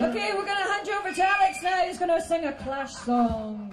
Okay, we're going to hand you over to Alex now, who's going to sing a Clash song.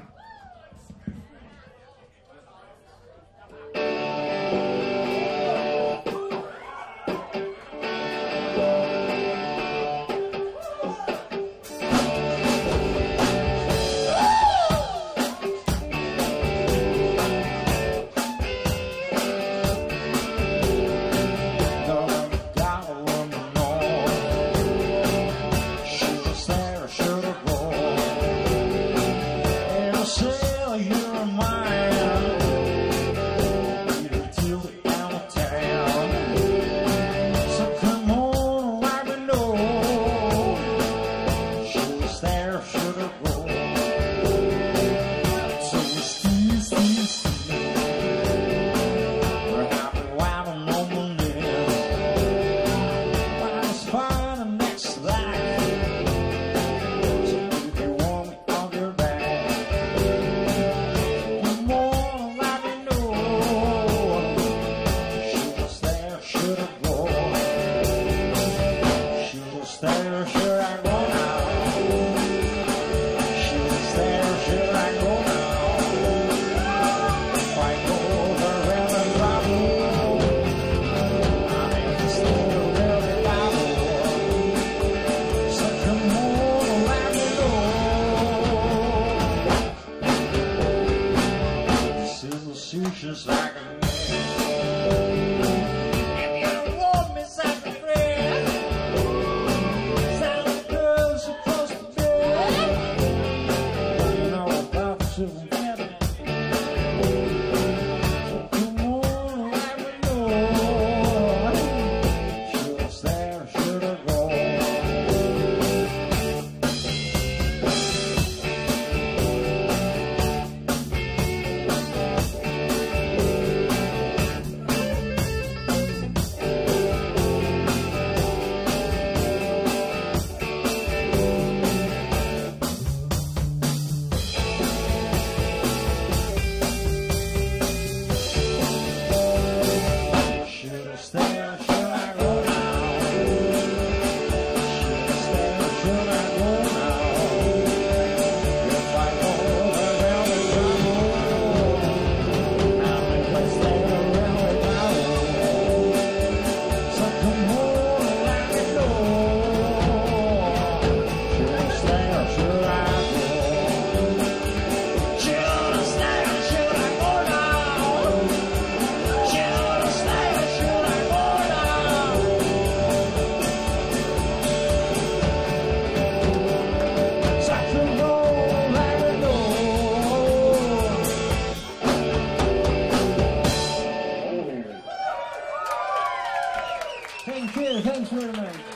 Just like a man, if you love me, such a friend, sounds good, supposed to be. You know about to heaven. Come on, let me know. Should I stay or should I go? Thank you, thanks very much.